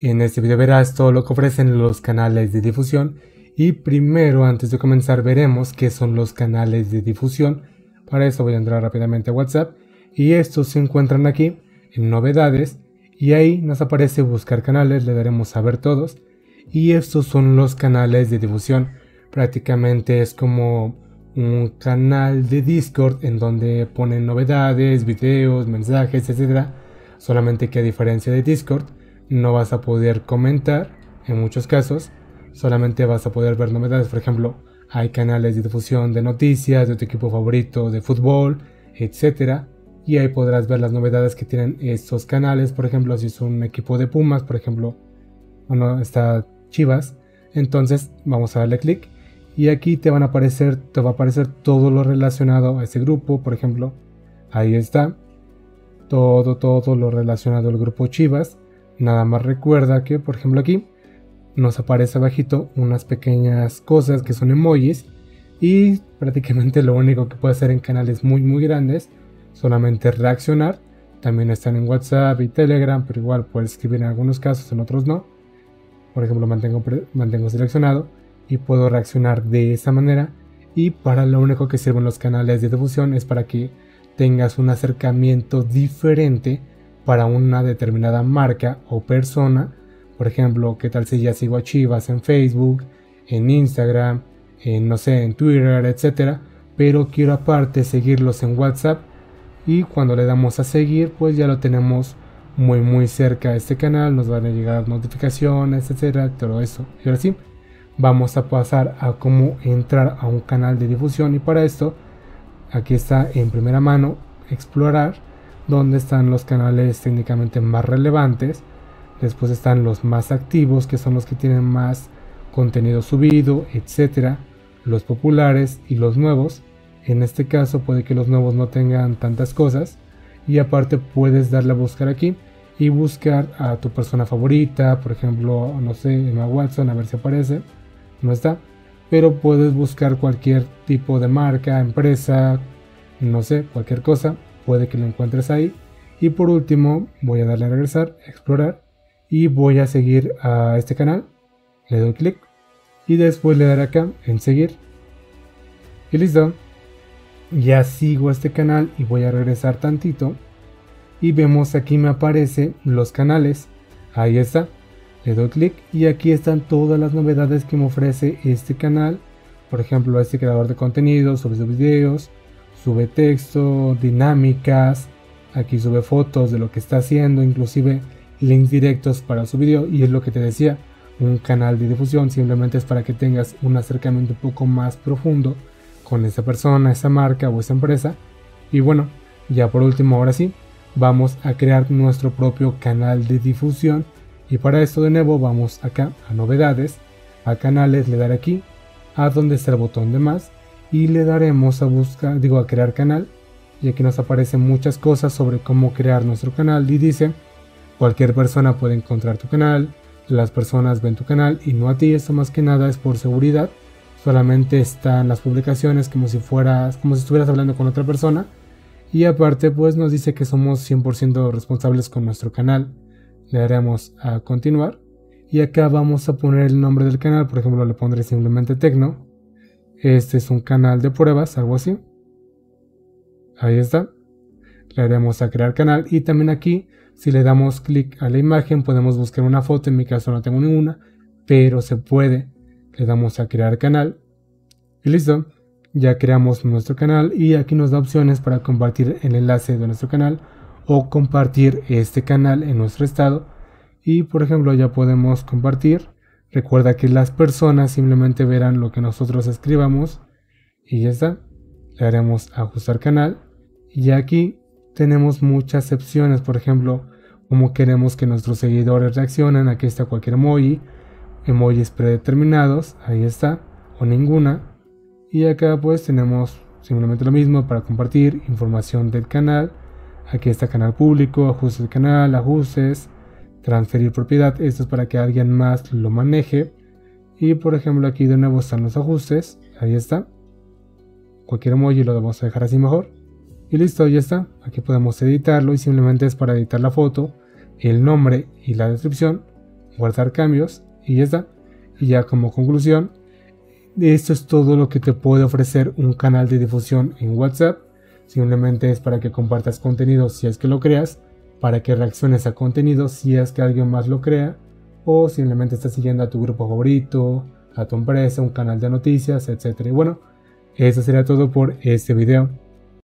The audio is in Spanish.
En este video verás todo lo que ofrecen los canales de difusión y primero, antes de comenzar, veremos qué son los canales de difusión. Para esto voy a entrar rápidamente a WhatsApp y estos se encuentran aquí en novedades y ahí nos aparece buscar canales, le daremos a ver todos y estos son los canales de difusión. Prácticamente es como un canal de Discord en donde ponen novedades, videos, mensajes, etcétera. Solamente que a diferencia de Discord no vas a poder comentar en muchos casos, solamente vas a poder ver novedades. Por ejemplo, hay canales de difusión de noticias, de tu equipo favorito, de fútbol, etcétera. Y ahí podrás ver las novedades que tienen estos canales. Por ejemplo, si es un equipo de Pumas, por ejemplo, bueno, está Chivas. Entonces vamos a darle clic y aquí te va a aparecer todo lo relacionado a ese grupo. Por ejemplo, ahí está todo lo relacionado al grupo Chivas. Nada más recuerda que, por ejemplo, aquí nos aparece abajito unas pequeñas cosas que son emojis y prácticamente lo único que puede hacer en canales muy grandes, solamente reaccionar. También están en WhatsApp y Telegram, pero igual puedes escribir en algunos casos, en otros no. Por ejemplo, mantengo seleccionado y puedo reaccionar de esa manera. Y para lo único que sirven los canales de difusión es para que tengas un acercamiento diferente para una determinada marca o persona. Por ejemplo, ¿qué tal si ya sigo a Chivas en Facebook, en Instagram, en, no sé, en Twitter, etcétera? Pero quiero aparte seguirlos en WhatsApp y cuando le damos a seguir, pues ya lo tenemos muy cerca a este canal, nos van a llegar notificaciones, etcétera, todo eso. Y ahora sí, vamos a pasar a cómo entrar a un canal de difusión y para esto, aquí está en primera mano, explorar, donde están los canales técnicamente más relevantes. Después están los más activos, que son los que tienen más contenido subido, etcétera. Los populares y los nuevos. En este caso puede que los nuevos no tengan tantas cosas. Y aparte puedes darle a buscar aquí y buscar a tu persona favorita. Por ejemplo, no sé, Emma Watson, a ver si aparece. No está. Pero puedes buscar cualquier tipo de marca, empresa, no sé, cualquier cosa. Puede que lo encuentres ahí. Y por último voy a darle a regresar, a explorar. Y voy a seguir a este canal, le doy clic y después le daré acá en seguir y listo, ya sigo este canal y voy a regresar tantito y vemos aquí me aparece los canales, ahí está, le doy clic y aquí están todas las novedades que me ofrece este canal. Por ejemplo, este creador de contenido sube sus videos, sube texto, dinámicas, aquí sube fotos de lo que está haciendo, inclusive links directos para su video. Y es lo que te decía, un canal de difusión simplemente es para que tengas un acercamiento un poco más profundo con esa persona, esa marca o esa empresa. Y bueno, ya por último, ahora sí, vamos a crear nuestro propio canal de difusión y para esto de nuevo vamos acá a novedades, a canales, le daré aquí a donde está el botón de más y le daremos a buscar, digo a crear canal y aquí nos aparecen muchas cosas sobre cómo crear nuestro canal y dice: cualquier persona puede encontrar tu canal, las personas ven tu canal y no a ti. Esto más que nada es por seguridad, solamente están las publicaciones como si estuvieras hablando con otra persona y aparte pues nos dice que somos 100% responsables con nuestro canal. Le daremos a continuar y acá vamos a poner el nombre del canal, por ejemplo le pondré simplemente Tecno, este es un canal de pruebas, algo así, ahí está. Le daremos a crear canal y también aquí si le damos clic a la imagen podemos buscar una foto, en mi caso no tengo ninguna, pero se puede. Le damos a crear canal y listo, ya creamos nuestro canal y aquí nos da opciones para compartir el enlace de nuestro canal o compartir este canal en nuestro estado y por ejemplo ya podemos compartir. Recuerda que las personas simplemente verán lo que nosotros escribamos y ya está. Le daremos a ajustar canal y aquí tenemos muchas opciones, por ejemplo, como queremos que nuestros seguidores reaccionen, aquí está cualquier emoji, emojis predeterminados, ahí está, o ninguna. Y acá pues tenemos simplemente lo mismo para compartir, información del canal, aquí está canal público, ajustes del canal, ajustes, transferir propiedad, esto es para que alguien más lo maneje. Y por ejemplo aquí de nuevo están los ajustes, ahí está, cualquier emoji lo vamos a dejar así mejor. Y listo, ya está, aquí podemos editarlo y simplemente es para editar la foto, el nombre y la descripción. guardar cambios y ya está. Y ya como conclusión, esto es todo lo que te puede ofrecer un canal de difusión en WhatsApp. Simplemente es para que compartas contenido si es que lo creas, para que reacciones a contenido si es que alguien más lo crea, o simplemente estás siguiendo a tu grupo favorito, a tu empresa, un canal de noticias, etc. Y bueno, eso sería todo por este video.